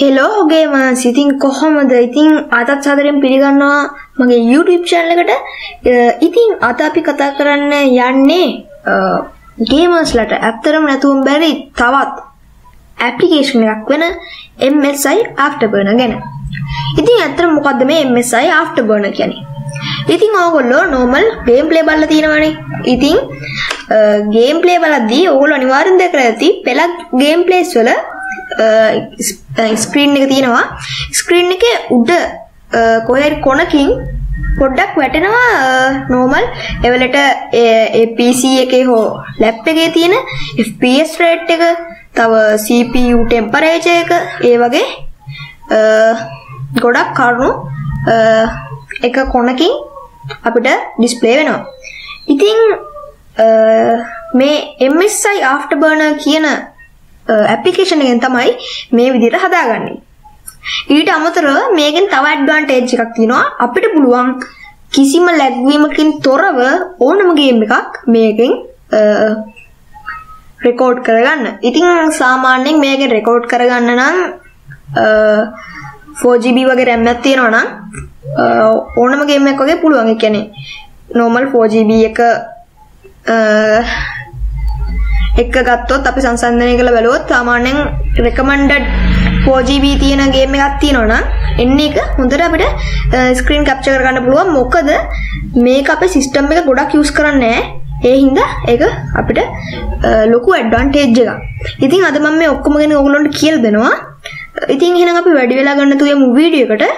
Hello gamers, ඉතින් කොහොමද? ඉතින් අදත් සාදරයෙන් පිළිගන්නවා මගේ YouTube channel එකට. ඉතින් අද අපි කතා කරන්න යන්නේ gamers ලට ඇත්තරම නැතුවම බැරි තවත් application එකක් වෙන MSI Afterburner ගැන. ඉතින් ඇත්තටම මොකද්ද මේ MSI Afterburner කියන්නේ? ඉතින් ඕගොල්ලෝ normal gameplay බලලා තියෙනවානේ. ඉතින් gameplay බලද්දී ඕගොල්ලෝ අනිවාර්යෙන් දැකලා ඇති පළ gameplays වල screen එක තියෙනවා screen එකේ උඩ කොහේ කොනකින් පොඩ්ඩක් වැටෙනවා normal level එකට PC එකේ හෝ ලැප් එකේ තියෙන FPS rate එක තව CPU temperature එක ඒ වගේ ගොඩක් කරුණු එක කොනකින් අපිට display වෙනවා. ඉතින් මේ MSI Afterburner කියන application එකෙන් තමයි මේ විදිහට හදාගන්නේ. ඊට අමතරව මේකෙන් තව ඇඩ්වාන්ටේජ් එකක් තියෙනවා. අපිට පුළුවන් කිසිම ලැග් වීමකින් තොරව ඕනම ගේම් එකක් මේකෙන් රෙකෝඩ් කරගන්න. ඉතින් සාමාන්‍යයෙන් මේකෙන් රෙකෝඩ් කරගන්න නම් 4GB වගේ RAM එකක් තියෙනවා නම් ඕනම ගේම් එකක් වගේ පුළුවන්. ඒ කියන්නේ normal 4GB එක එක ගත්තොත් අපි සංසන්දනය කරලා බලුවොත් සාමාන්‍යයෙන් recommended 4GB තියෙන ගේම් එකක් තියෙනවා නම් එන්න එක හොඳට අපිට screen capture කරගන්න පුළුවන්. මොකද මේක අපේ system එක ගොඩක් use කරන්නේ නැහැ. ඒ හින්දා ඒක අපිට ලොකු advantage එකක්. ඉතින් අද මම මේ ඔක්කොම ගැන ඔයගොල්ලන්ට කියලා දෙනවා. ඉතින් එහෙනම් අපි වැඩි වෙලා ගන්න තුයමු වීඩියෝ එකට.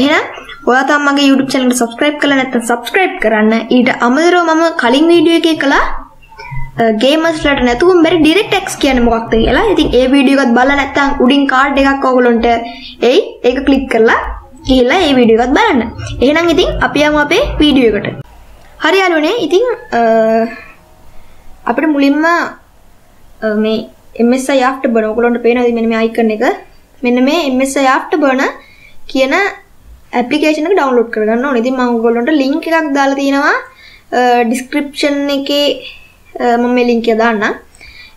එහෙනම් ඔයා තාම මගේ YouTube channel එක subscribe කරලා නැත්නම් subscribe කරන්න. ඊට අමතරව මම කලින් වීඩියෝ එකේ කළා gamers ලට නැතුවම බැරි direct x කියන්නේ මොකක්ද කියලා. ඉතින් ඒ වීඩියෝ එකත් බලලා නැත්නම් උඩින් කාඩ් එකක් ඔයගොල්ලන්ට එයි. ඒක ක්ලික් කරලා ගිහලා ඒ වීඩියෝ එකත් බලන්න. එහෙනම් ඉතින් අපි යමු අපේ වීඩියෝ එකට. හරි යාළුවනේ. ඉතින් අපිට මුලින්ම මේ MSI Afterburner ඔයගොල්ලන්ට පේනවාද මෙන්න මේ icon එක? මෙන්න මේ MSI Afterburner කියන application එක download කරගන්න ඕනේ. ඉතින් මම ඔයගොල්ලන්ට link එකක් දාලා තියෙනවා description එකේ මම මේ link එක දාන්නම්.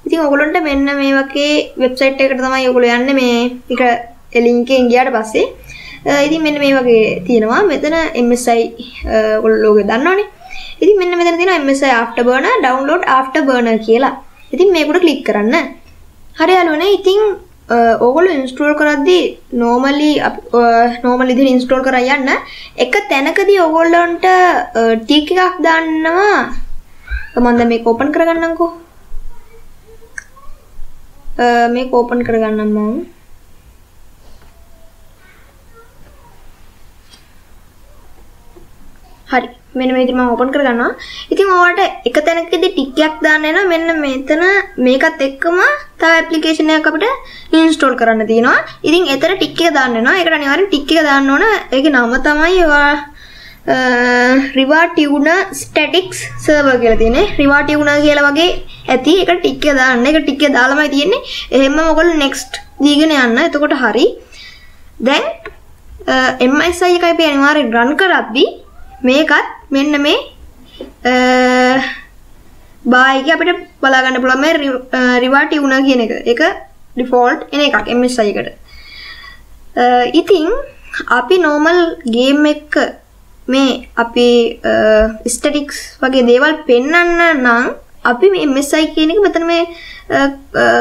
ඉතින් ඔයගොල්ලන්ට මෙන්න මේ වගේ website එකකට තමයි ඔයගොල්ලෝ යන්නේ මේ එක ඒ link එකෙන් ගියාට පස්සේ. ඉතින් මෙන්න මේ වගේ තියෙනවා. මෙතන MSI ඔයගොල්ලෝ logo දාන්නවනේ. ඉතින් මෙන්න මෙතන තියෙනවා MSI Afterburner download Afterburner කියලා. ඉතින් මේකට click කරන්න. හරි යාළුවනේ. ඉතින් ඔයගොල්ලෝ install කරද්දී normally ඉතින් install කරා යන්න එක තැනකදී ඔයගොල්ලන්ට tick එකක් දාන්නවා. මම දැන් මේක ඕපන් කරගන්නම්කෝ. මේක ඕපන් කරගන්නම් මම. හරි. මෙන්න මේ විදිහට මම ඕපන් කරගන්නවා. ඉතින් ඔයාලට එක තැනකදී ටික් එකක් දාන්න වෙනවා. මෙන්න මෙතන මේකත් එක්කම තව ඇප්ලිකේෂන් එකක් අපිට ඉන්ස්ටෝල් කරන්න තියෙනවා. ඉතින් එතන ටික් එක දාන්න වෙනවා. ඒකට අනිවාර්යෙන් ටික් එක දාන්න ඕන. ඒකේ නම තමයි ඔයා RivaTuner statics server කියලා තියෙන්නේ. RivaTuner කියලා වගේ ඇති. ඒක ටික් එක දාන්න. ඒක ටික් එක දාලාමයි තියෙන්නේ. එහෙමම ඔයගොල්ලෝ next දීගෙන යන්න. එතකොට හරි. දැන් MSI එකයි අපි අනිවාර්යෙන් run කරද්දී මේකත් මෙන්න මේ bar එකේ අපිට බලා ගන්න පුළුවන් මේ RivaTuner කියන එක. ඒක default එන එකක් MSI එකට. ඉතින් අපි normal game එක මේ අපි statics වගේ දේවල් පෙන්වන්න නම් අපි මේ MSI කියන එක මෙතන මේ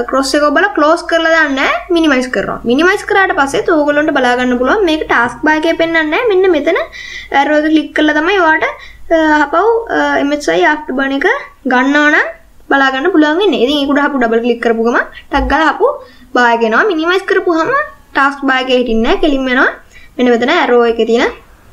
cross එක ඔබලා close කරලා දාන්න minimize කරනවා. minimize කරාට පස්සෙත් ඕගොල්ලන්ට බලා ගන්න පුළුවන් මේක task bar එකේ පෙන්වන්නේ මෙන්න මෙතන arrow එක click කරලා තමයි ඔයාලට අපව MSI Afterburner එක ගන්නවා නම් බලා ගන්න පුළුවන් වෙන්නේ. ඉතින් ඒක උඩ හපු double click කරපු ගමන් ටක් ගාලා හපු bar එක එනවා. minimize කරපුවාම task bar එකේ හිටින්නේ නැහැ. කෙලින්ම යනවා මෙන්න මෙතන arrow එකේ තියෙන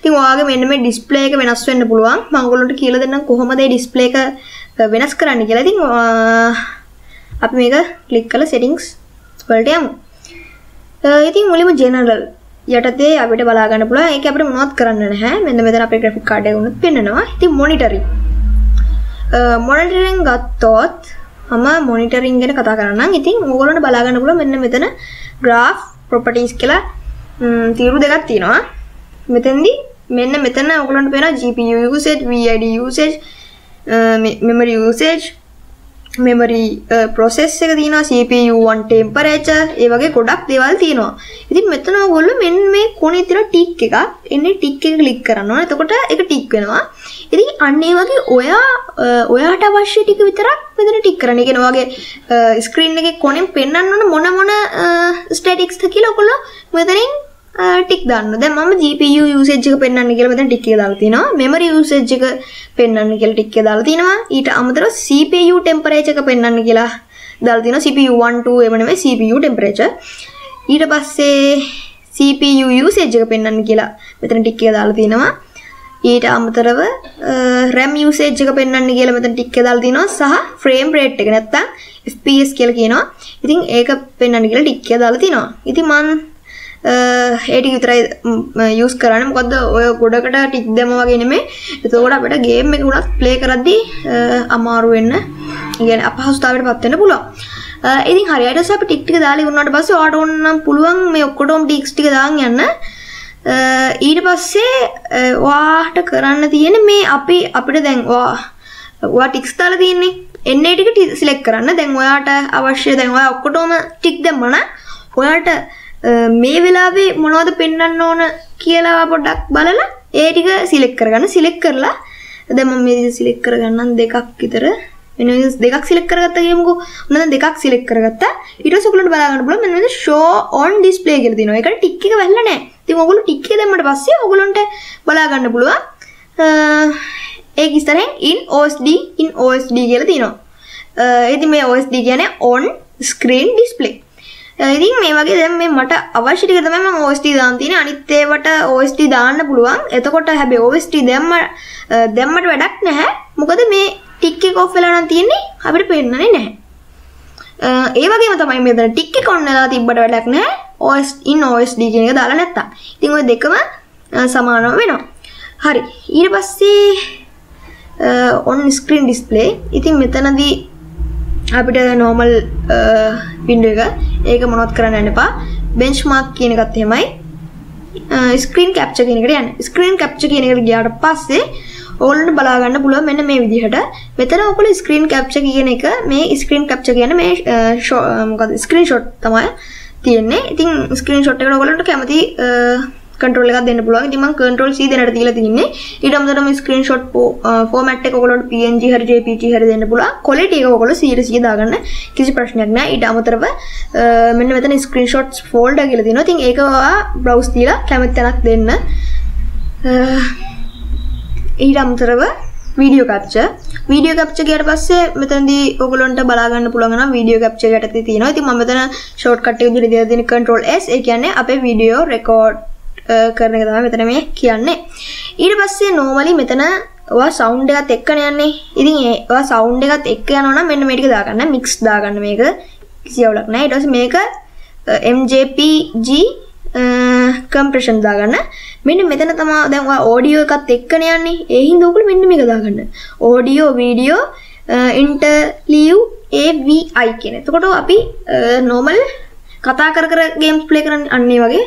ඉතින් ඔයාගේ මෙන්න මේ display එක වෙනස් වෙන්න පුළුවන්. මම ඔයගොල්ලන්ට කියලා දෙන්නම් කොහොමද මේ display එක වෙනස් කරන්න කියලා. ඉතින් අපි මේක click කරලා settings වලට යමු. ඉතින් මුලින්ම general යටතේ අපිට බලා ගන්න පුළුවන් ඒක අපිට මොනවත් කරන්න නැහැ මෙන්න මෙතන අපේ graphic card එක උනුත් පෙන්නනවා ඉතින් monitoring monitoring ගත්තොත් මම monitoring ගැන කතා කරන්නම් ඉතින් ඕගොල්ලන්ට බලා ගන්න පුළුවන් මෙන්න මෙතන graph properties කියලා තීරු දෙකක් තියෙනවා මෙතෙන්දි මෙන්න මෙතන ඕගොල්ලන්ට පේනවා GPU usage VID usage memory usage memory process එක තියෙනවා CPU 1 temperature ඒ වගේ ගොඩක් දේවල් තියෙනවා. ඉතින් මෙතන ඔයගොල්ලෝ මෙන්න මේ කොනේ තියෙන ටික් එකක් එන්නේ ටික් එක ක්ලික් කරනවා. එතකොට ඒක ටික් වෙනවා. ඉතින් අන්න ඒ වගේ ඔයාට අවශ්‍ය ටික විතරක් මෙතන ටික් කරන්න. ඒ කියන වගේ ස්ක්‍රීන් එකේ කොනෙන් පෙන්වන්න ඕන මොන මොන ස්ටැටික්ස්ද කියලා ඔයගොල්ලෝ මෙතනින් ටික් දාන්න. දැන් මම GPU usage එක පෙන්වන්න කියලා මෙතන ටික් එක දාලා තිනවා. memory usage එක පෙන්වන්න කියලා ටික් එක දාලා තිනවා. ඊට අමතරව CPU temperature එක පෙන්වන්න කියලා දාලා තිනවා. CPU 1 2 එහෙම නෙමෙයි CPU temperature. ඊට පස්සේ CPU usage එක පෙන්වන්න කියලා මෙතන ටික් එක දාලා තිනවා. ඊට අමතරව RAM usage එක පෙන්වන්න කියලා මෙතන ටික් එක දාලා තිනවා. සහ frame rate එක නැත්තම් FPS කියලා කියනවා. ඉතින් ඒක පෙන්වන්න කියලා ටික් එක දාලා තිනවා. ඉතින් මම ඒටි විතරයි යූස් කරන්නේ මොකද ඔය ගොඩකට ටික් දැම වගේ නෙමෙයි එතකොට අපිට ගේම් එක උනත් ප්ලේ කරද්දී අමාරු වෙන්න يعني අපහසුතාවයටපත් වෙන්න පුළුවන්. ඉතින් හරියට අපි ටික් ටික දාලා ඉවරනාට පස්සේ ඔයාට ඕන නම් පුළුවන් මේ ඔක්කොටම ටික්ස් ටික දාන් යන්න. ඊට පස්සේ ඔයාට කරන්න තියෙන්නේ මේ අපි අපිට දැන් ඔයා ටික්ස් දාලා තියෙන්නේ එන්නේ ටික සිලෙක්ට් කරන්න. දැන් ඔයාට අවශ්‍ය දැන් ඔයා ඔක්කොටම ටික් දැම්ම නම් ඔයාට මේ වෙලාවේ මොනවද පෙන්වන්න ඕන කියලා පොඩ්ඩක් බලලා ඒ ටික සිලෙක්ට් කරගන්න සිලෙක්ට් කරලා දැන් මම මේ විදිහට සිලෙක්ට් කරගන්නම් දෙකක් විතර වෙන විදිහට දෙකක් සිලෙක්ට් කරගත්තා කියමුකෝ මොනවාද දෙකක් සිලෙක්ට් කරගත්තා ඊට පස්සේ ඔයගොල්ලන්ට බලා ගන්න පුළුවන් මෙන්න මේ show on display කියලා දිනවා ඒකට ටික් එක වැල්ලා නැහැ ඉතින් ඔයගොල්ලෝ ටික් එක දැම්මට පස්සේ ඔයගොල්ලන්ට බලා ගන්න පුළුවන් ඒක ඉස්සරහින් in OSD කියලා දිනවා ඉතින් මේ OSD කියන්නේ on screen display ඉතින් මේ වගේ දැන් මේ මට අවශ්‍ය ටික තමයි මම OST දාන්න තියෙන්නේ අනිත් ඒවට OST දාන්න පුළුවන් එතකොට හැබැයි OST දැම්මට වැඩක් නැහැ මොකද මේ ටික් එක ඔෆ් වෙලා නම් තියෙන්නේ අපිට පේන්නේ නැහැ ඒ වගේම තමයි මේ දැන් ටික් එක ඔන් වෙලා තිබ්බට වැඩක් නැහැ OST in OSD කියන එක දාලා නැත්තම් ඉතින් ওই දෙකම සමානව වෙනවා හරි ඊට පස්සේ on screen display ඉතින් මෙතනදී අපිට normal window එක ඒක මොනවත් කරන්න යන්න එපා benchmark කියන එකත් එහෙමයි screen capture කියන එකට යන්න screen capture කියන එකට ගියාට පස්සේ ඕගොල්ලන්ට බලා ගන්න පුළුවන් මෙන්න මේ විදිහට මෙතන ඔයගොල්ලෝ screen capture කියන එක මේ screen capture කියන්නේ මේ මොකද screenshot තමයි තියෙන්නේ ඉතින් screenshot එකට ඔයගොල්ලන්ට කැමති control එකක් දෙන්න පුළුවන් ඉතින් මම control C දෙන්නට දීලා තින්නේ ඊට අමතරව මේ screenshot format එක ඔයගොල්ලන්ට PNG හරි JPG හරි දෙන්න පුළුවන් quality එක ඔයගොල්ලෝ 100% දාගන්න කිසි ප්‍රශ්නයක් නැහැ ඊට අමතරව මෙන්න මෙතන screenshots folder කියලා දිනවා ඉතින් ඒක ඔයා browse දීලා කැමති තැනක් දෙන්න ඊට අමතරව video capture ගියට පස්සේ මෙතනදී ඔයගොල්ලන්ට බලා ගන්න පුළුවන් නම් video capture යටතේ තියෙනවා ඉතින් මම මෙතන shortcut එක විදිහට දෙන control S ඒ කියන්නේ අපේ video record කරන එක තමයි මෙතන මේ කියන්නේ. ඊට පස්සේ normally මෙතන ඔයා sound එකත් එක්කනේ යන්නේ. ඉතින් ඒ ඔයා sound එකත් එක්ක යනවා නම් මෙන්න මේ ටික දාගන්න mix දාගන්න මේක කිසියවලක් නැහැ. ඊට පස්සේ මේක MJPG compression දාගන්න. මෙන්න මෙතන තමයි දැන් ඔයා audio එකත් එක්කනේ යන්නේ. ඒ හින්දා ඔයගොල්ලෝ මෙන්න මේක දාගන්න. audio video interleave AVI කියන. එතකොට අපි normal කතා කර කර games play කරන්නේ අන්න ඒ වගේ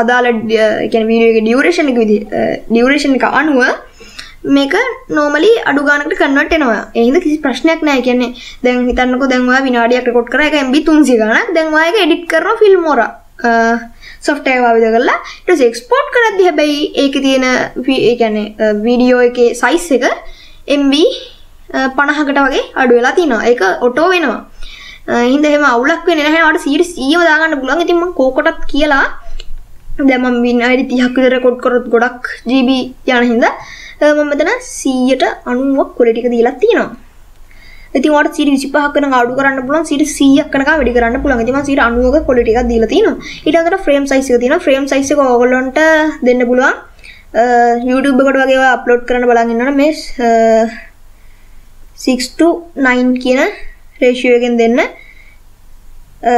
අදාළ කියන්නේ වීඩියෝ එකේ ඩියුරේෂන් එක ඩියුරේෂන් එක අනුව මේක normally අඩු ගානකට කන්වර්ට් වෙනවා. ඒ හින්දා කිසි ප්‍රශ්නයක් නැහැ. කියන්නේ දැන් හිතන්නකෝ දැන් ඔයා විනාඩියක් රෙකෝඩ් කරා ඒක MB 300 ගානක්. දැන් ඔයා ඒක එඩිට් කරනවා Filmora software එක ආවිද කරලා ඊට පස්සේ export කරද්දී හැබැයි ඒකේ තියෙන ඒ කියන්නේ වීඩියෝ එකේ size එක MB 50කට වගේ අඩු වෙලා තිනවා. ඒක auto වෙනවා. ඒ හින්දා එහෙම අවුලක් වෙන්නේ නැහැ. ඔයාලට 100ම දාගන්න පුළුවන්. ඉතින් මම කෝකටත් කියලා දැන් මම විනාඩි 30ක් විතර රෙකෝඩ් කරොත් ගොඩක් GB යන හින්දා මම මෙතන 100ට 90ක් quality එක දීලා තියෙනවා. ඉතින් ඔයාලට 125ක් වෙනකන් අඩු කරන්න පුළුවන් 100ක් වෙනකන් වැඩි කරන්න පුළුවන්. ඉතින් මම 90ක quality එකක් දීලා තියෙනවා. ඊට අතර frame size එක තියෙනවා. frame size එක ඕගොල්ලන්ට දෙන්න පුළුවන්. YouTube එකට වගේ ඔයා අප්ලෝඩ් කරන්න බලන් ඉන්නවනේ මේ 6:9 කියන ratio එකෙන් දෙන්න.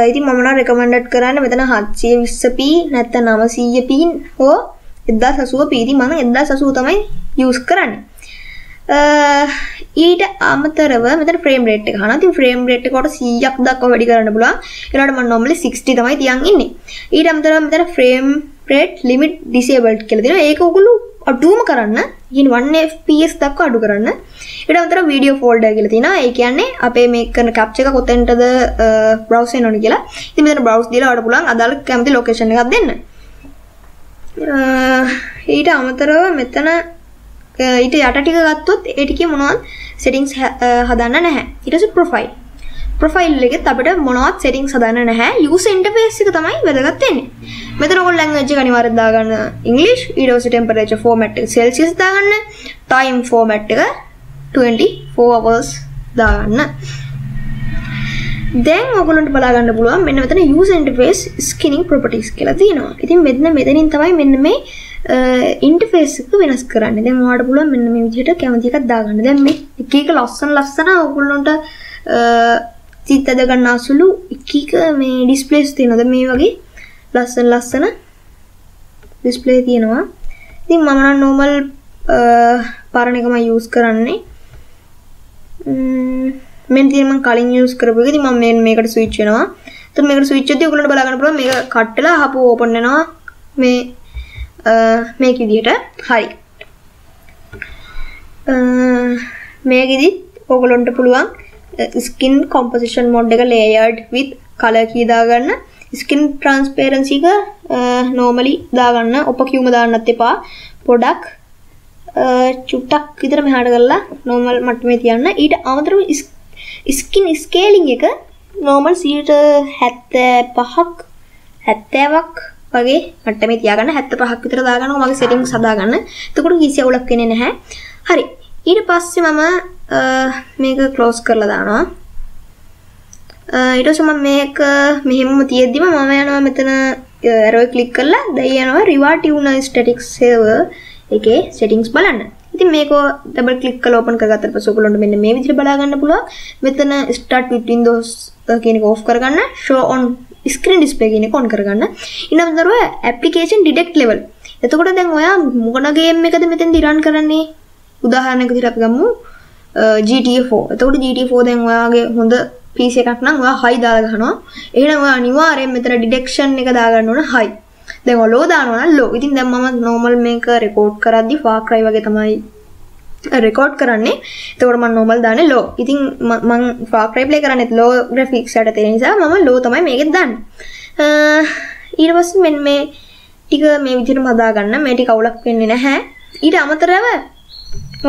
ඉතින් මම නම් recommended කරන්නේ මෙතන 720p නැත්නම් 900p හෝ 1080p. ඉතින් මම 1080 තමයි use කරන්නේ. ඊට අමතරව මෙතන frame rate එක ගන්න. ඉතින් frame rate එක කොට 100ක් දක්වා වැඩි කරන්න පුළුවන්. ඒකට මම normally 60 තමයි තියන් ඉන්නේ. ඊට අමතරව මෙතන frame rate limit disabled කියලා දෙනවා. ඒක ඔගොල්ලෝ අඩුම කරන්න. ඉතින් 1 fps දක්වා අඩු කරන්න. ඊට අමතරව video folder කියලා තියෙනවා. ඒ කියන්නේ අපේ මේ කරන capture එක කොතෙන්ටද browse වෙන්න ඕනේ කියලා. ඉතින් මෙතන browse දීලා ඔයාලට පුළුවන් අදාළ කැමති location එකක් දෙන්න. ඊට අමතරව මෙතන ඊට යට ටික ගත්තොත් ඒ ටිකේ මොනවද settings හදන්න නැහැ. ඊට පස්සේ profile. profile එකෙත් අපිට මොනවත් settings හදන්න නැහැ. user interface එක තමයි වැදගත් වෙන්නේ. මෙතන ඔයගොල්ලෝ language එක අනිවාර්යයෙන් දාගන්න English, ඊට පස්සේ temperature format එක Celsius දාගන්න, time format එක 24 hours දාගන්න. දැන් ඔයගොල්ලන්ට බලා ගන්න පුළුවන් මෙන්න මෙතන user interface skinning properties කියලා තියෙනවා. ඉතින් මෙතනින් තමයි මෙන්න මේ interface එක වෙනස් කරන්නේ. දැන් ඔයාලට පුළුවන් මෙන්න මේ විදිහට කැමති එකක් දාගන්න. දැන් මේ එක එක ලස්සන ඔයගොල්ලන්ට සිත දගන්න අසුළු එක මේ displays තියෙනවා. දැන් මේ වගේ ලස්සන display තියෙනවා. ඉතින් මම නම් normal පාරණ එකම use කරන්නේ. මෙන්න තියෙන මම කලින් use කරපු එක. ඉතින් මම මෙන්න මේකට switch වෙනවා. එතකොට මේකට switch වෙද්දී ඔයගොල්ලන්ට බලා ගන්න පුළුවන් මේක කට් වෙලා ආපහු open වෙනවා මේ මේක විදිහට. හරි. මේකෙදි ඔයගොල්ලන්ට පුළුවන් skin composition mode එක layered with color key දාගන්න. skin transparency එක normally දාගන්න. opaque uma දාන්නත් එපා. පොඩක් චුට්ටක් විතර මෙහාට කරලා normal මට්ටමේ තියන්න. ඊට අමතරව skin scaling එක normal 75ක් 70ක් වගේ මට්ටමේ තියාගන්න. 75ක් විතර දාගන්න. මගේ settings හදාගන්න. එතකොට කිසි අවුලක් වෙන්නේ නැහැ. හරි. ඊට පස්සේ මම මේක close කරලා දානවා. ඊට පස්සේ මම මේක මෙහෙමම තියෙද්දිම මම යනවා මෙතන arrow click කරලා දැන් යනවා RivaTuner static server එකේ settings බලන්න. ඉතින් මේක double click කරලා open කරගත්තට පස්සේ ඔයගොල්ලන්ට මෙන්න මේ විදිහට බලා ගන්න පුළුවන්. මෙතන start with windows කියන එක off කරගන්න, show on screen display කියන එක on කරගන්න. ඊළඟට application detect level. එතකොට දැන් ඔයා මොන game එකද මෙතෙන්දී run කරන්නේ? උදාහරණයක් විදිහට අපි ගමු GTA 4. එතකොට GTA 4 දැන් ඔයාගේ හොඳ PC එකක් නම් ඔයා high දාලා ගන්නවා. එහෙනම් ඔයා අනිවාර්යෙන් මෙතන detection එක දාගන්න ඕන high. දැන් ඔය low දානවා නම් low. ඉතින් දැන් මම normal මේක record කරද්දි Far Cry වගේ තමයි record කරන්නේ. ඒතකොට මම normal දාන්නේ low. ඉතින් මම Far Cry play කරන්නේත් low graphics එකට තියෙන නිසා මම low තමයි මේකෙත් දාන්නේ. ඊට පස්සේ මෙන්න මේ ටික මේ විදිහටම හදාගන්න. මේ ටික අවුලක් වෙන්නේ නැහැ. ඊට අමතරව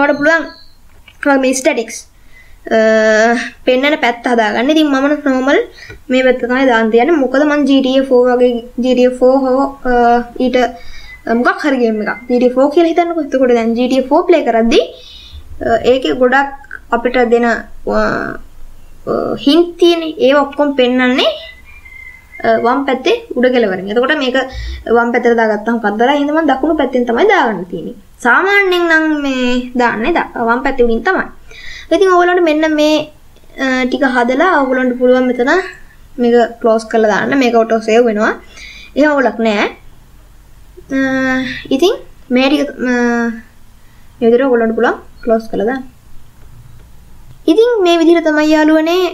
ඔයාලට පුළුවන් මේ statics පෙන්නන පැත්ත හදාගන්න. ඉතින් මම normal මේ පැත්ත තමයි දාන්න තියන්නේ. මොකද මම GTA 4 වගේ GTA 4 හෝ ඊට මොකක් හරි ගේම් එකක් GTA 4 කියලා හිතන්නකෝ. එතකොට දැන් GTA 4 play කරද්දී ඒකේ ගොඩක් අපිට දෙන hint තියෙන්නේ. ඒව ඔක්කොම පෙන්නන්නේ වම් පැත්තේ උඩ කෙළවරෙන්. එතකොට මේක වම් පැත්තට දාගත්තාම කද්දලා එහෙනම් මම දකුණු පැත්තෙන් තමයි දාගන්න තියෙන්නේ. සාමාන්‍යයෙන් නම් මේ දාන්නේ වම් පැත්තේ උඩින් තමයි. ඉතින් ඔයගොල්ලන්ට මෙන්න මේ ටික හදලා ඔයගොල්ලන්ට පුළුවන් මෙතන මේක ක්ලෝස් කරලා දාන්න. මේක ඔටෝ සේව් වෙනවා. එහෙම ඔලක් නෑ. ඉතින් මේ ටික මේ විදිහට ඔයගොල්ලන්ට පුළුවන් ක්ලෝස් කරලා දාන්න. ඉතින් මේ විදිහට තමයි යාළුවනේ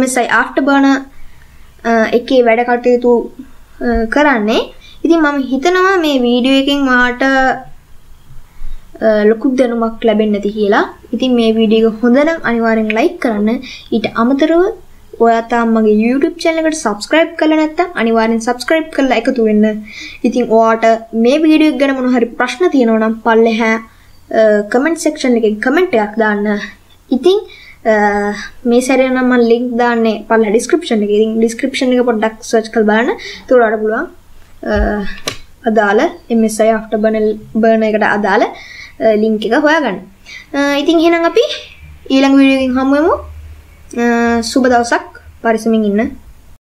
MSI Afterburner එකේ වැඩ කටයුතු කරන්නේ. ඉතින් මම හිතනවා මේ වීඩියෝ එකෙන් ඔයාට ලොකු දැනුමක් ලැබෙන්න ඇති කියලා. ඉතින් මේ වීඩියෝ එක හොඳ නම් අනිවාර්යෙන් ලයික් කරන්න. ඊට අමතරව ඔයා තාම මගේ YouTube channel එකට subscribe කරලා නැත්නම් අනිවාර්යෙන් subscribe කරලා එකතු වෙන්න. ඉතින් ඔයාට මේ වීඩියෝ එක ගැන මොන හරි ප්‍රශ්න තියෙනවා නම් පල්ලෙහා comment section එකේ comment එකක් දාන්න. ඉතින් මේ සැරේ නම් මම link දාන්නේ පළල description එකේ. ඉතින් description එක පොඩ්ඩක් search කරලා බලන්න. ඒක උඩට පුළුවන් MSI Afterburner එකට අදාළ link එක හොයාගන්න. ඉතින් එහෙනම් අපි ඊළඟ වීඩියෝ එකකින් හමු වෙමු. සුබ දවසක් පරිස්සමින් ඉන්න.